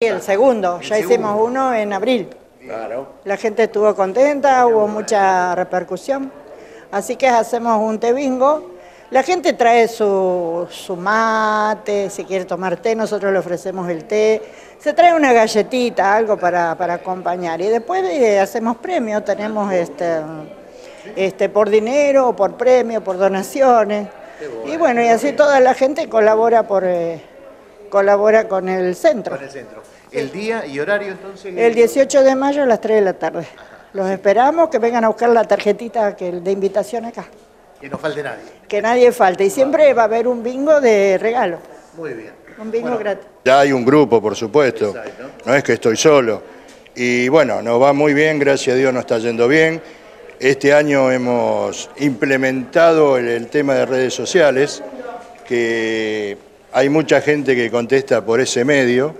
El segundo, ya hicimos uno en abril. Claro. La gente estuvo contenta, hubo mucha repercusión. Así que hacemos un té bingo. La gente trae su mate, si quiere tomar té, nosotros le ofrecemos el té. Se trae una galletita, algo para acompañar. Y después hacemos premios, tenemos por dinero, por premio, por donaciones. Y bueno, y así toda la gente colabora colabora con el centro. Con el centro. ¿El día y horario entonces? El 18 de mayo a las 3 de la tarde. Ajá, los esperamos, que vengan a buscar la tarjetita de invitación acá. Que no falte nadie. Que nadie falte. Y siempre va a haber un bingo de regalo. Muy bien. Un bingo gratis. Ya hay un grupo, por supuesto. Exacto. No es que estoy solo. Y bueno, nos va muy bien, gracias a Dios nos está yendo bien. Este año hemos implementado el tema de redes sociales, que hay mucha gente que contesta por ese medio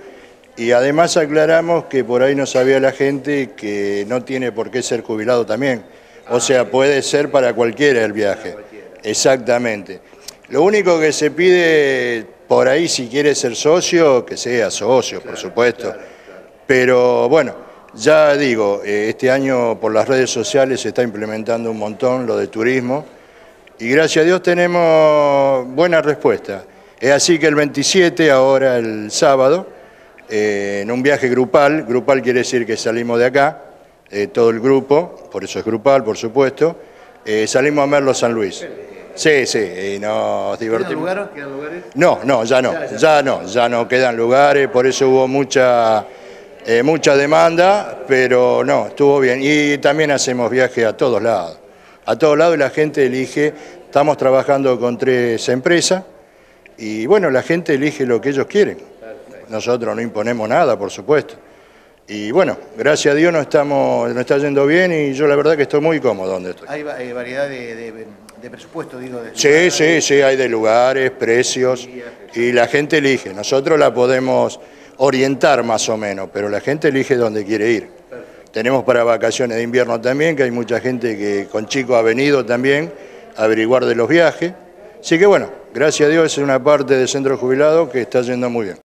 y además aclaramos que por ahí no sabía la gente que no tiene por qué ser jubilado también. O sea, puede ser para cualquiera el viaje. Exactamente. Lo único que se pide por ahí, si quiere ser socio, que sea socio, por supuesto. Pero bueno, ya digo, este año por las redes sociales se está implementando un montón lo de turismo y gracias a Dios tenemos buena respuesta. Es así que el 27, ahora el sábado, en un viaje grupal quiere decir que salimos de acá, todo el grupo, por eso es grupal, por supuesto, salimos a Merlo San Luis. Sí, sí, y nos divertimos. ¿Quedan lugares? No, ya no quedan lugares, por eso hubo mucha demanda, pero no, estuvo bien. Y también hacemos viajes a todos lados y la gente elige. Estamos trabajando con 3 empresas, y bueno, la gente elige lo que ellos quieren. Nosotros no imponemos nada, por supuesto. Y bueno, gracias a Dios nos está yendo bien y yo la verdad que estoy muy cómodo donde estoy. Hay variedad de presupuestos, digo. Sí, hay de lugares, precios, y la gente elige. Nosotros la podemos orientar más o menos, pero la gente elige dónde quiere ir. Perfecto. Tenemos para vacaciones de invierno también, que hay mucha gente que con chicos ha venido también a averiguar de los viajes. Así que bueno, gracias a Dios es una parte de Centro Jubilado que está yendo muy bien.